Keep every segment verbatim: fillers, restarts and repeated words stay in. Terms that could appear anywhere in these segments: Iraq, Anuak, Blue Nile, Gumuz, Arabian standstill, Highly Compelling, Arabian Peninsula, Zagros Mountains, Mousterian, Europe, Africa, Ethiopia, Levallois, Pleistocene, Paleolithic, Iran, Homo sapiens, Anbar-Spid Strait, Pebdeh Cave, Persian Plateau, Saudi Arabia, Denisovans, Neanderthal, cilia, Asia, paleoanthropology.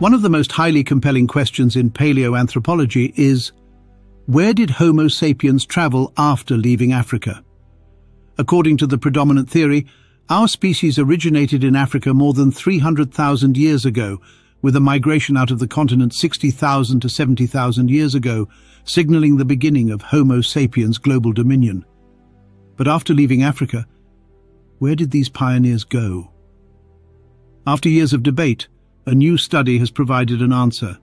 One of the most highly compelling questions in paleoanthropology is, where did Homo sapiens travel after leaving Africa? According to the predominant theory, our species originated in Africa more than three hundred thousand years ago, with a migration out of the continent sixty thousand to seventy thousand years ago, signaling the beginning of Homo sapiens' global dominion. But after leaving Africa, where did these pioneers go? After years of debate, a new study has provided an answer.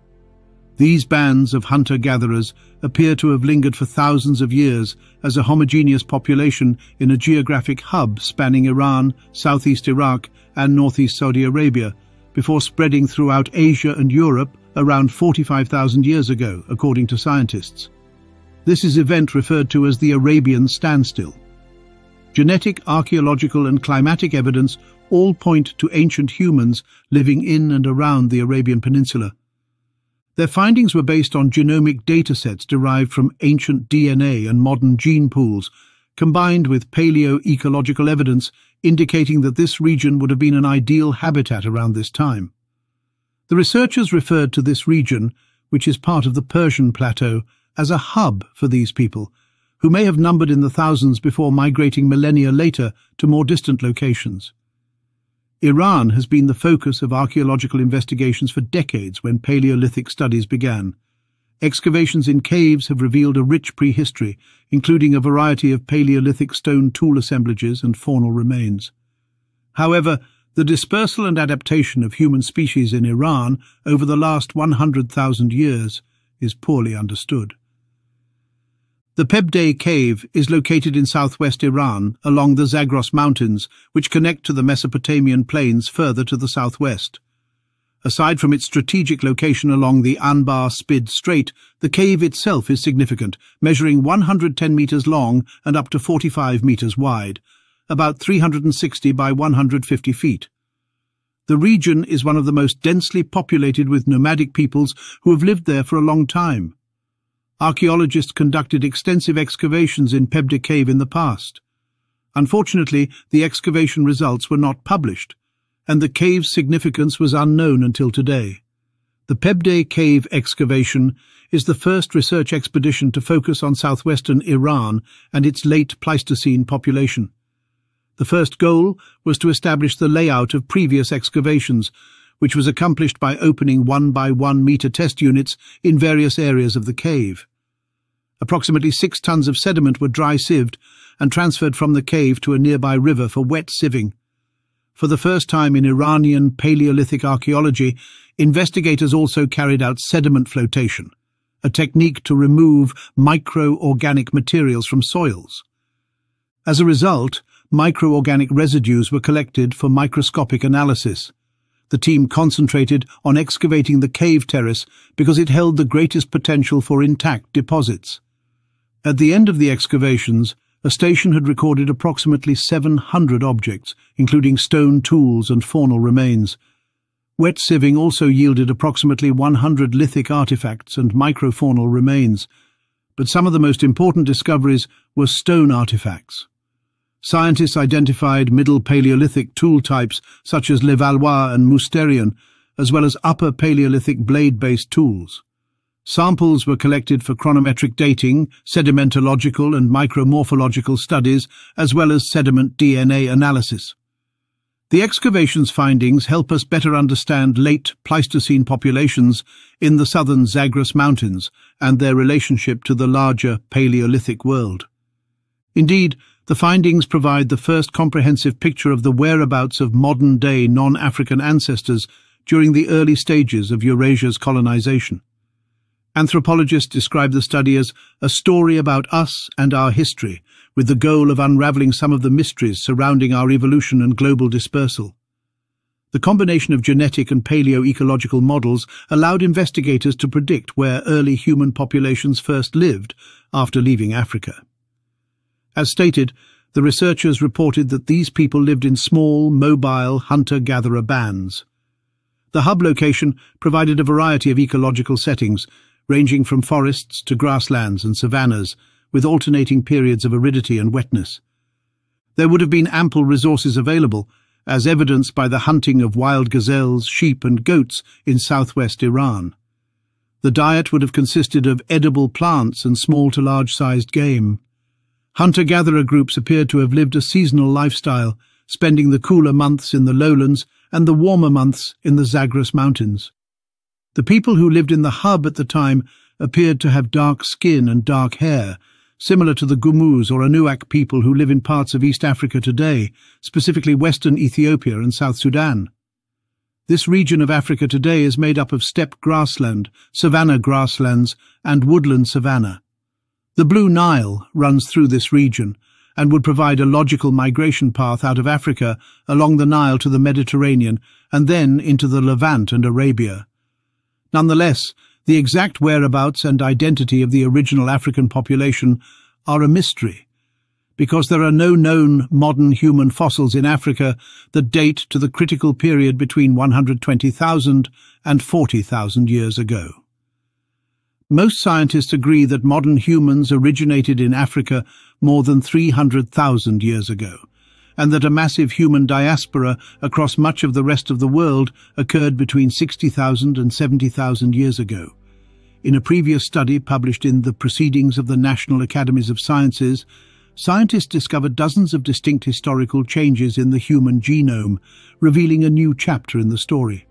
These bands of hunter-gatherers appear to have lingered for thousands of years as a homogeneous population in a geographic hub spanning Iran, southeast Iraq, and northeast Saudi Arabia, before spreading throughout Asia and Europe around forty-five thousand years ago, according to scientists. This is an event referred to as the Arabian standstill. Genetic, archaeological, and climatic evidence all point to ancient humans living in and around the Arabian Peninsula. Their findings were based on genomic datasets derived from ancient D N A and modern gene pools, combined with paleoecological evidence indicating that this region would have been an ideal habitat around this time. The researchers referred to this region, which is part of the Persian Plateau, as a hub for these people, who may have numbered in the thousands before migrating millennia later to more distant locations. Iran has been the focus of archaeological investigations for decades when Paleolithic studies began. Excavations in caves have revealed a rich prehistory, including a variety of Paleolithic stone tool assemblages and faunal remains. However, the dispersal and adaptation of human species in Iran over the last one hundred thousand years is poorly understood. The Pebdeh Cave is located in southwest Iran along the Zagros Mountains, which connect to the Mesopotamian plains further to the southwest. Aside from its strategic location along the Anbar-Spid Strait, the cave itself is significant, measuring one hundred ten meters long and up to forty-five meters wide, about three hundred sixty by one hundred fifty feet. The region is one of the most densely populated with nomadic peoples who have lived there for a long time. Archaeologists conducted extensive excavations in Pebdeh Cave in the past. Unfortunately, the excavation results were not published, and the cave's significance was unknown until today. The Pebdeh Cave excavation is the first research expedition to focus on southwestern Iran and its late Pleistocene population. The first goal was to establish the layout of previous excavations, which was accomplished by opening one by one meter test units in various areas of the cave. Approximately six tons of sediment were dry sieved and transferred from the cave to a nearby river for wet sieving. For the first time in Iranian Paleolithic archaeology, investigators also carried out sediment flotation, a technique to remove micro-organic materials from soils. As a result, micro-organic residues were collected for microscopic analysis. The team concentrated on excavating the cave terrace because it held the greatest potential for intact deposits. At the end of the excavations, a station had recorded approximately seven hundred objects, including stone tools and faunal remains. Wet sieving also yielded approximately one hundred lithic artifacts and microfaunal remains, but some of the most important discoveries were stone artifacts. Scientists identified Middle Paleolithic tool types such as Levallois and Mousterian, as well as Upper Paleolithic blade-based tools. Samples were collected for chronometric dating, sedimentological and micromorphological studies, as well as sediment D N A analysis. The excavation's findings help us better understand late Pleistocene populations in the southern Zagros Mountains and their relationship to the larger Paleolithic world. Indeed, the findings provide the first comprehensive picture of the whereabouts of modern-day non-African ancestors during the early stages of Eurasia's colonization. Anthropologists describe the study as a story about us and our history, with the goal of unraveling some of the mysteries surrounding our evolution and global dispersal. The combination of genetic and paleoecological models allowed investigators to predict where early human populations first lived after leaving Africa. As stated, the researchers reported that these people lived in small, mobile, hunter-gatherer bands. The hub location provided a variety of ecological settings, ranging from forests to grasslands and savannas, with alternating periods of aridity and wetness. There would have been ample resources available, as evidenced by the hunting of wild gazelles, sheep and goats in southwest Iran. The diet would have consisted of edible plants and small to large-sized game. Hunter-gatherer groups appeared to have lived a seasonal lifestyle, spending the cooler months in the lowlands and the warmer months in the Zagros Mountains. The people who lived in the hub at the time appeared to have dark skin and dark hair, similar to the Gumuz or Anuak people who live in parts of East Africa today, specifically western Ethiopia and South Sudan. This region of Africa today is made up of steppe grassland, savanna grasslands, and woodland savanna. The Blue Nile runs through this region and would provide a logical migration path out of Africa along the Nile to the Mediterranean and then into the Levant and Arabia. Nonetheless, the exact whereabouts and identity of the original African population are a mystery, because there are no known modern human fossils in Africa that date to the critical period between one hundred twenty thousand and forty thousand years ago. Most scientists agree that modern humans originated in Africa more than three hundred thousand years ago, and that a massive human diaspora across much of the rest of the world occurred between sixty thousand and seventy thousand years ago. In a previous study published in the Proceedings of the National Academies of Sciences, scientists discovered dozens of distinct historical changes in the human genome, revealing a new chapter in the story.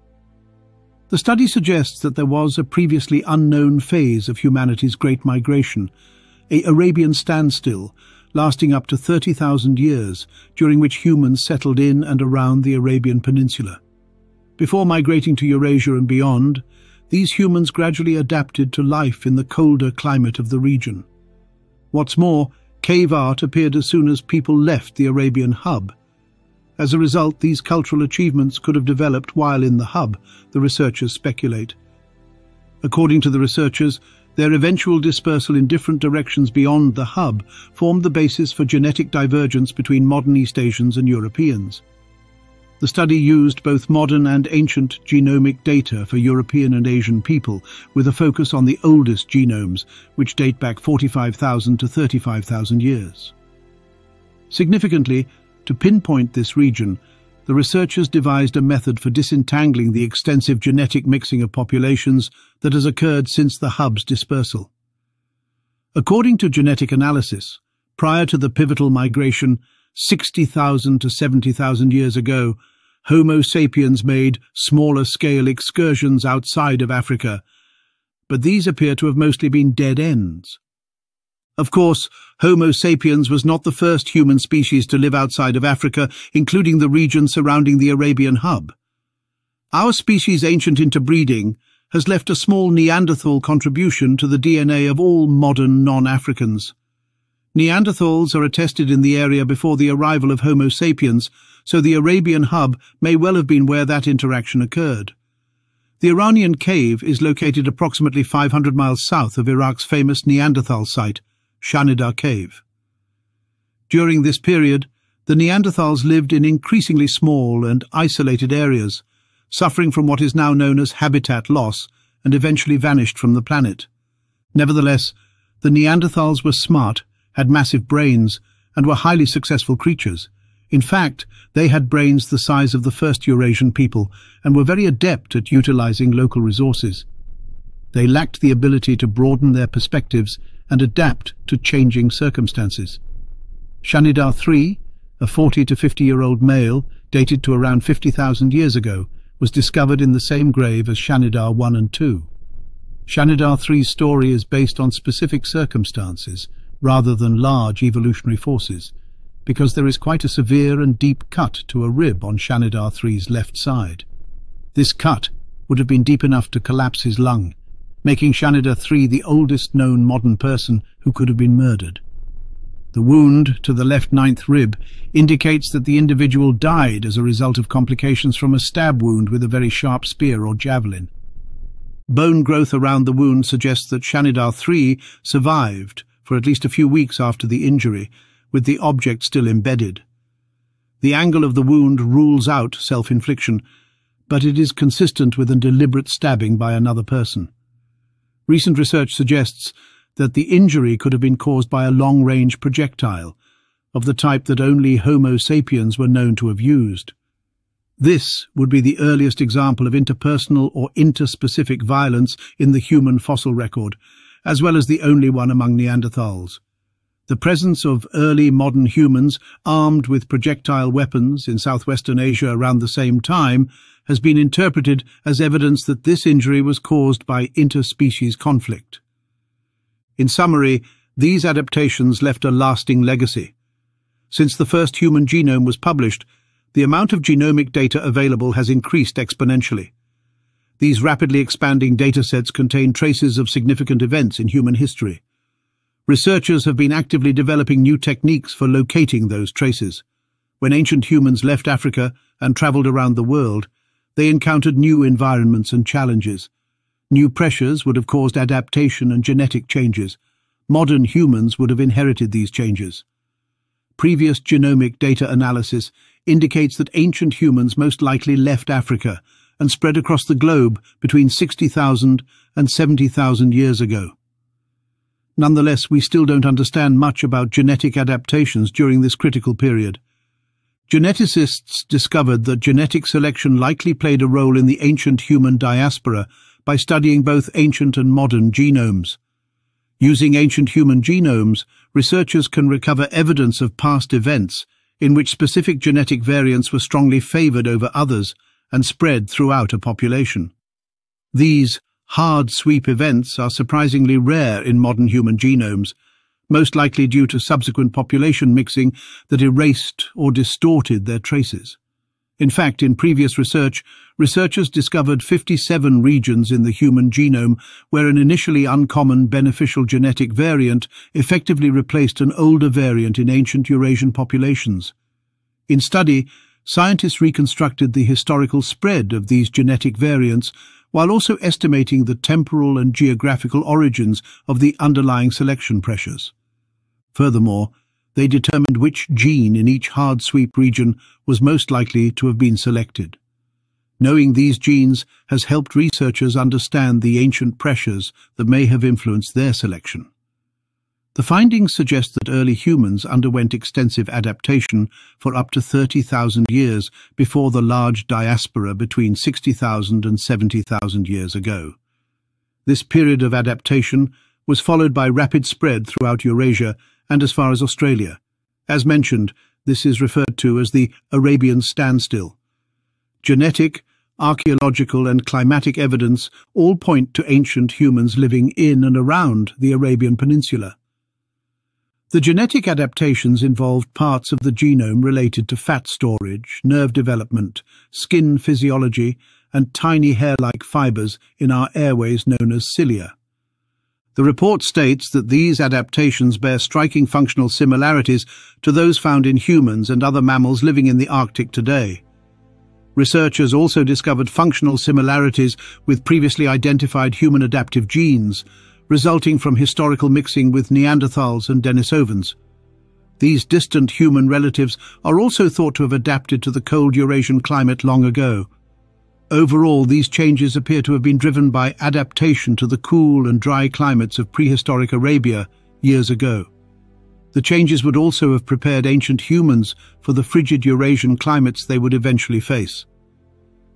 The study suggests that there was a previously unknown phase of humanity's Great Migration, an Arabian standstill, lasting up to thirty thousand years, during which humans settled in and around the Arabian Peninsula. Before migrating to Eurasia and beyond, these humans gradually adapted to life in the colder climate of the region. What's more, cave art appeared as soon as people left the Arabian hub. As a result, these cultural achievements could have developed while in the hub, the researchers speculate. According to the researchers, their eventual dispersal in different directions beyond the hub formed the basis for genetic divergence between modern East Asians and Europeans. The study used both modern and ancient genomic data for European and Asian people, with a focus on the oldest genomes, which date back forty-five thousand to thirty-five thousand years. Significantly, to pinpoint this region, the researchers devised a method for disentangling the extensive genetic mixing of populations that has occurred since the hub's dispersal. According to genetic analysis, prior to the pivotal migration sixty thousand to seventy thousand years ago, Homo sapiens made smaller-scale excursions outside of Africa, but these appear to have mostly been dead ends. Of course, Homo sapiens was not the first human species to live outside of Africa, including the region surrounding the Arabian hub. Our species' ancient interbreeding has left a small Neanderthal contribution to the D N A of all modern non-Africans. Neanderthals are attested in the area before the arrival of Homo sapiens, so the Arabian hub may well have been where that interaction occurred. The Iranian cave is located approximately five hundred miles south of Iraq's famous Neanderthal site, Shanidar Cave. During this period, the Neanderthals lived in increasingly small and isolated areas, suffering from what is now known as habitat loss and eventually vanished from the planet. Nevertheless, the Neanderthals were smart, had massive brains, and were highly successful creatures. In fact, they had brains the size of the first Eurasian people and were very adept at utilizing local resources. They lacked the ability to broaden their perspectives and adapt to changing circumstances. Shanidar the third, a forty to fifty-year-old male dated to around fifty thousand years ago, was discovered in the same grave as Shanidar one and two. Shanidar the third's story is based on specific circumstances rather than large evolutionary forces, because there is quite a severe and deep cut to a rib on Shanidar the third's left side. This cut would have been deep enough to collapse his lung, making Shanidar the third the oldest known modern person who could have been murdered. The wound to the left ninth rib indicates that the individual died as a result of complications from a stab wound with a very sharp spear or javelin. Bone growth around the wound suggests that Shanidar the third survived for at least a few weeks after the injury, with the object still embedded. The angle of the wound rules out self-infliction, but it is consistent with a deliberate stabbing by another person. Recent research suggests that the injury could have been caused by a long-range projectile, of the type that only Homo sapiens were known to have used. This would be the earliest example of interpersonal or interspecific violence in the human fossil record, as well as the only one among Neanderthals. The presence of early modern humans armed with projectile weapons in southwestern Asia around the same time has been interpreted as evidence that this injury was caused by interspecies conflict. In summary, these adaptations left a lasting legacy. Since the first human genome was published, the amount of genomic data available has increased exponentially. These rapidly expanding datasets contain traces of significant events in human history. Researchers have been actively developing new techniques for locating those traces. When ancient humans left Africa and traveled around the world, they encountered new environments and challenges. New pressures would have caused adaptation and genetic changes. Modern humans would have inherited these changes. Previous genomic data analysis indicates that ancient humans most likely left Africa and spread across the globe between sixty thousand and seventy thousand years ago. Nonetheless, we still don't understand much about genetic adaptations during this critical period. Geneticists discovered that genetic selection likely played a role in the ancient human diaspora by studying both ancient and modern genomes. Using ancient human genomes, researchers can recover evidence of past events in which specific genetic variants were strongly favored over others and spread throughout a population. These hard sweep events are surprisingly rare in modern human genomes, most likely due to subsequent population mixing that erased or distorted their traces. In fact, in previous research, researchers discovered fifty-seven regions in the human genome where an initially uncommon beneficial genetic variant effectively replaced an older variant in ancient Eurasian populations. In study, scientists reconstructed the historical spread of these genetic variants while also estimating the temporal and geographical origins of the underlying selection pressures. Furthermore, they determined which gene in each hard sweep region was most likely to have been selected. Knowing these genes has helped researchers understand the ancient pressures that may have influenced their selection. The findings suggest that early humans underwent extensive adaptation for up to thirty thousand years before the large diaspora between sixty thousand and seventy thousand years ago. This period of adaptation was followed by rapid spread throughout Eurasia and as far as Australia. As mentioned, this is referred to as the Arabian standstill. Genetic, archaeological and climatic evidence all point to ancient humans living in and around the Arabian Peninsula. The genetic adaptations involved parts of the genome related to fat storage, nerve development, skin physiology, and tiny hair-like fibers in our airways known as cilia. The report states that these adaptations bear striking functional similarities to those found in humans and other mammals living in the Arctic today. Researchers also discovered functional similarities with previously identified human adaptive genes, resulting from historical mixing with Neanderthals and Denisovans. These distant human relatives are also thought to have adapted to the cold Eurasian climate long ago. Overall, these changes appear to have been driven by adaptation to the cool and dry climates of prehistoric Arabia years ago. The changes would also have prepared ancient humans for the frigid Eurasian climates they would eventually face.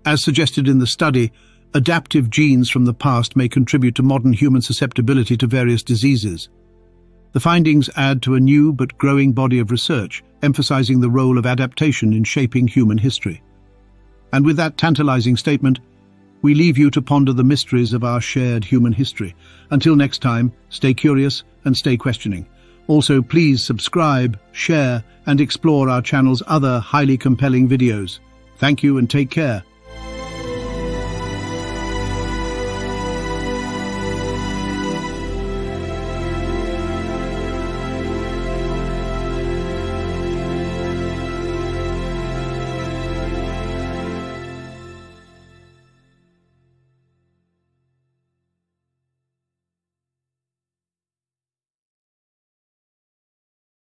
As suggested in the study, adaptive genes from the past may contribute to modern human susceptibility to various diseases. The findings add to a new but growing body of research, emphasizing the role of adaptation in shaping human history. And with that tantalizing statement, we leave you to ponder the mysteries of our shared human history. Until next time, stay curious and stay questioning. Also, please subscribe, share, and explore our channel's other highly compelling videos. Thank you and take care.